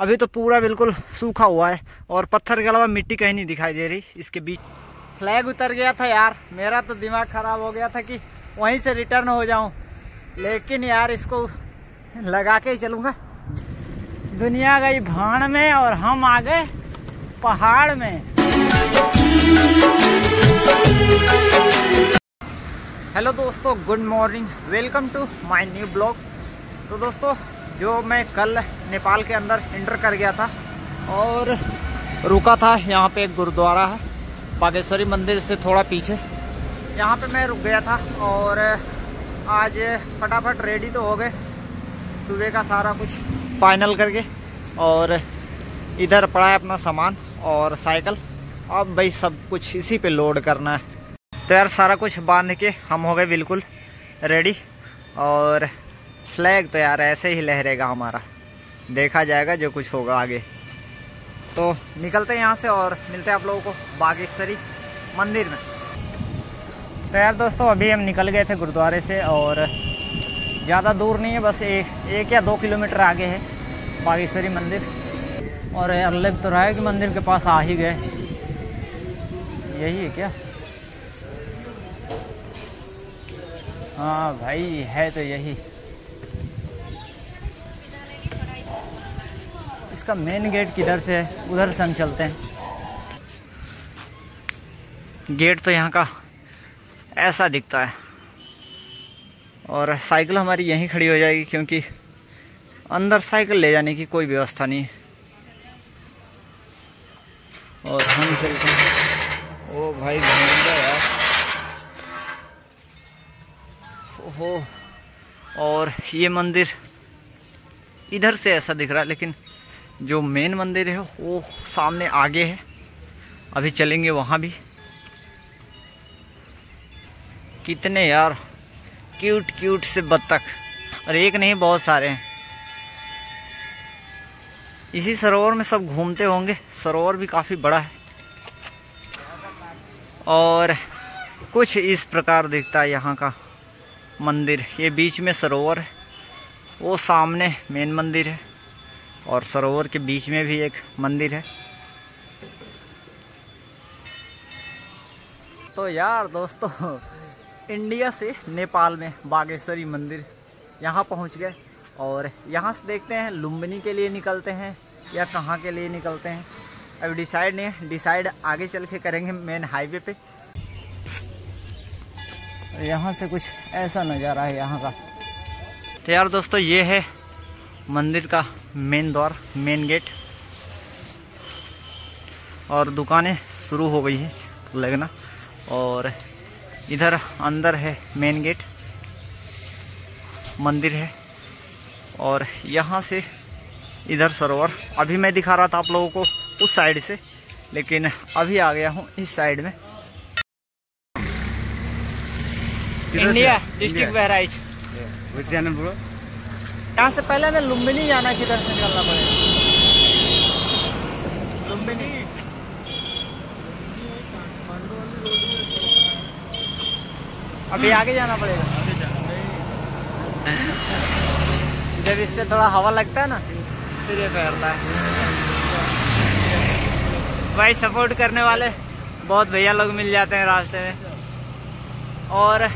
अभी तो पूरा बिल्कुल सूखा हुआ है और पत्थर के अलावा मिट्टी कहीं नहीं दिखाई दे रही। इसके बीच फ्लैग उतर गया था यार, मेरा तो दिमाग ख़राब हो गया था कि वहीं से रिटर्न हो जाऊं, लेकिन यार इसको लगा के ही चलूँगा। दुनिया गई भाड़ में और हम आ गए पहाड़ में। हेलो दोस्तों, good morning, welcome to my new blog. तो दोस्तों, जो मैं कल नेपाल के अंदर एंटर कर गया था और रुका था, यहाँ पे एक गुरुद्वारा है बागेश्वरी मंदिर से थोड़ा पीछे, यहाँ पे मैं रुक गया था। और आज फटाफट रेडी तो हो गए, सुबह का सारा कुछ फाइनल करके, और इधर पड़ा है अपना सामान और साइकिल। अब भाई सब कुछ इसी पे लोड करना है। तो यार सारा कुछ बांध के हम हो गए बिल्कुल रेडी, और फ्लैग तो यार ऐसे ही लहरेगा हमारा, देखा जाएगा जो कुछ होगा आगे। तो निकलते हैं यहाँ से और मिलते हैं आप लोगों को बागेश्वरी मंदिर में। तो यार दोस्तों, अभी हम निकल गए थे गुरुद्वारे से और ज़्यादा दूर नहीं है, बस एक या दो किलोमीटर आगे है बागेश्वरी मंदिर। और यार लग तो रहा है कि मंदिर के पास आ ही गए, यही है क्या? हाँ भाई, है तो यही। इसका मेन गेट किधर से है, उधर से हम चलते हैं। गेट तो यहाँ का ऐसा दिखता है और साइकिल हमारी यहीं खड़ी हो जाएगी क्योंकि अंदर साइकिल ले जाने की कोई व्यवस्था नहीं है। और हम चलते हैं। ओ भाई घूमता यार, ओहो। और ये मंदिर इधर से ऐसा दिख रहा है, लेकिन जो मेन मंदिर है वो सामने आगे है। अभी चलेंगे वहाँ भी। कितने यार क्यूट क्यूट से बत्तख, और एक नहीं बहुत सारे हैं। इसी सरोवर में सब घूमते होंगे, सरोवर भी काफ़ी बड़ा है। और कुछ इस प्रकार दिखता है यहाँ का मंदिर। ये बीच में सरोवर है, वो सामने मेन मंदिर है, और सरोवर के बीच में भी एक मंदिर है। तो यार दोस्तों, इंडिया से नेपाल में बागेश्वरी मंदिर यहाँ पहुँच गए, और यहाँ से देखते हैं लुम्बिनी के लिए निकलते हैं या कहाँ के लिए निकलते हैं, अभी डिसाइड नहीं है। डिसाइड आगे चल के करेंगे मेन हाईवे पे। यहाँ से कुछ ऐसा नज़ारा है यहाँ का। तो यार दोस्तों, ये है मंदिर का मेन द्वार, मेन गेट, और दुकानें शुरू हो गई है लगना। और इधर अंदर है मेन गेट, मंदिर है, और यहाँ से इधर सरोवर। अभी मैं दिखा रहा था आप लोगों को उस साइड से, लेकिन अभी आ गया हूँ इस साइड में। India district Bahraich. यहाँ से पहले मैं लुम्बिनी जाना, किधर से निकलना पड़ेगा? लुम्बिनी अभी आगे जाना पड़ेगा। जब इससे थोड़ा हवा लगता है ना, फिर ये फैलता है। भाई सपोर्ट करने वाले बहुत भैया लोग मिल जाते हैं रास्ते में, और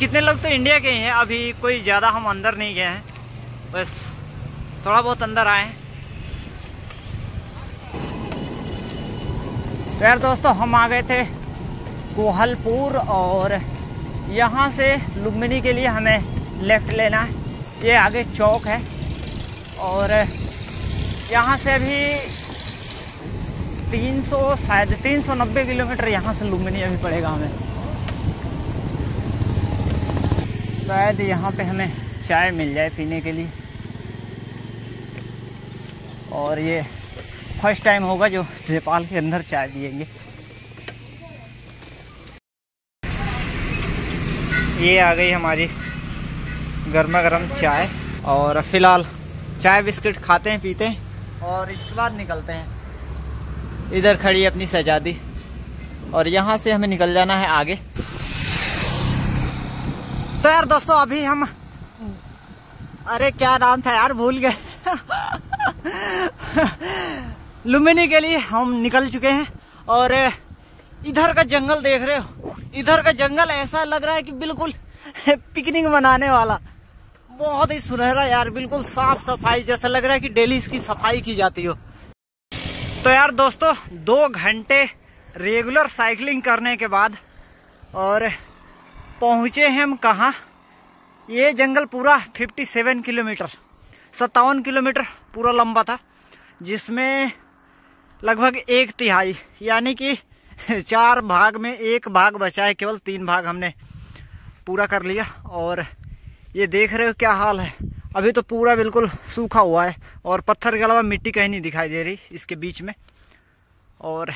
कितने लोग तो इंडिया के ही हैं। अभी कोई ज़्यादा हम अंदर नहीं गए हैं, बस थोड़ा बहुत अंदर आए हैं। तो यार दोस्तों, हम आ गए थे कोहलपुर, और यहाँ से लुम्बिनी के लिए हमें लेफ़्ट लेना है। ये आगे चौक है, और यहाँ से अभी 300 शायद 390 किलोमीटर यहाँ से लुम्बिनी अभी पड़ेगा हमें। शायद यहाँ पे हमें चाय मिल जाए पीने के लिए, और ये फर्स्ट टाइम होगा जो नेपाल के अंदर चाय पिएंगे। ये आ गई हमारी गर्मा गर्म चाय, और फिलहाल चाय बिस्किट खाते हैं, पीते हैं, और इसके बाद निकलते हैं। इधर खड़ी है अपनी शहजादी, और यहाँ से हमें निकल जाना है आगे। तो यार दोस्तों, अभी हम, अरे क्या नाम था यार, भूल गए। लुम्बिनी के लिए हम निकल चुके हैं और इधर का जंगल देख रहे हो, इधर का जंगल ऐसा लग रहा है कि बिल्कुल पिकनिक मनाने वाला, बहुत ही सुनहरा यार, बिल्कुल साफ सफाई जैसा लग रहा है कि डेली इसकी सफाई की जाती हो। तो यार दोस्तों, 2 घंटे रेगुलर साइकिलिंग करने के बाद और पहुँचे हैं हम कहाँ, ये जंगल पूरा 57 किलोमीटर पूरा लंबा था, जिसमें लगभग 1/3 यानी कि 4 भाग में 1 भाग बचा है, केवल 3 भाग हमने पूरा कर लिया। और ये देख रहे हो क्या हाल है, अभी तो पूरा बिल्कुल सूखा हुआ है और पत्थर के अलावा मिट्टी कहीं नहीं दिखाई दे रही इसके बीच में। और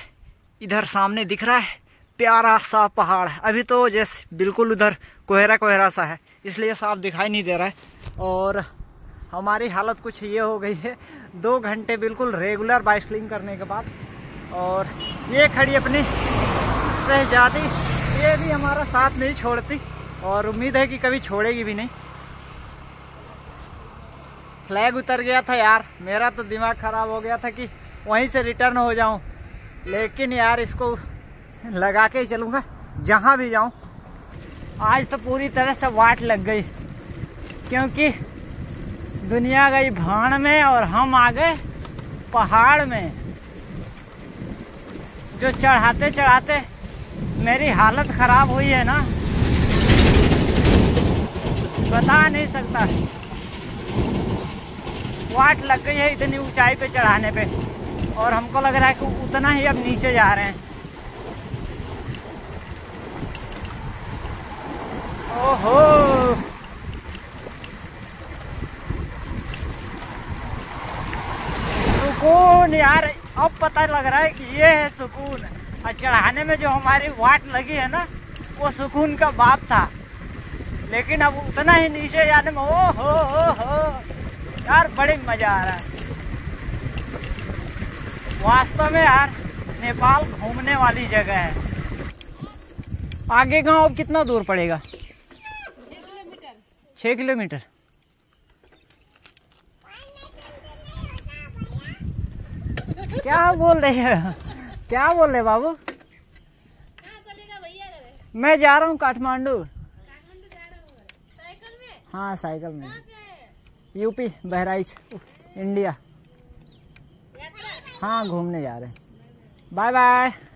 इधर सामने दिख रहा है प्यारा सा पहाड़, अभी तो जैसे बिल्कुल उधर कोहरा कोहरा सा है इसलिए साफ दिखाई नहीं दे रहा है। और हमारी हालत कुछ ये हो गई है 2 घंटे बिल्कुल रेगुलर बाइकिंग करने के बाद। और ये खड़ी अपनी शहजादी, ये भी हमारा साथ नहीं छोड़ती और उम्मीद है कि कभी छोड़ेगी भी नहीं। फ्लैग उतर गया था यार, मेरा तो दिमाग ख़राब हो गया था कि वहीं से रिटर्न हो जाऊं, लेकिन यार इसको लगा के ही चलूँगा जहाँ भी जाऊं। आज तो पूरी तरह से वाट लग गई क्योंकि दुनिया गई भाड़ में और हम आ गए पहाड़ में, जो चढ़ाते चढ़ाते मेरी हालत ख़राब हुई है ना, बता नहीं सकता। वाट लग गई है इतनी ऊंचाई पे चढ़ाने पे और हमको लग रहा है कि उतना ही अब नीचे जा रहे हैं। ओहो, सुकून यार, अब पता लग रहा है कि ये है सुकून। और चढ़ाने में जो हमारी वाट लगी है ना, वो सुकून का बाप था, लेकिन अब उतना ही नीचे जाने में ओ हो यार बड़े मज़ा आ रहा है। वास्तव में यार नेपाल घूमने वाली जगह है। आगे गाँव कितना दूर पड़ेगा? 6 किलोमीटर। क्या बोल रहे हैं, क्या बोल रहे बाबू? कहाँ चलेगा भैया? मैं जा रहा हूँ काठमांडू। साइकिल में? हाँ साइकिल में। UP, Bahraich, India. हाँ घूमने जा रहे हैं। Bye bye.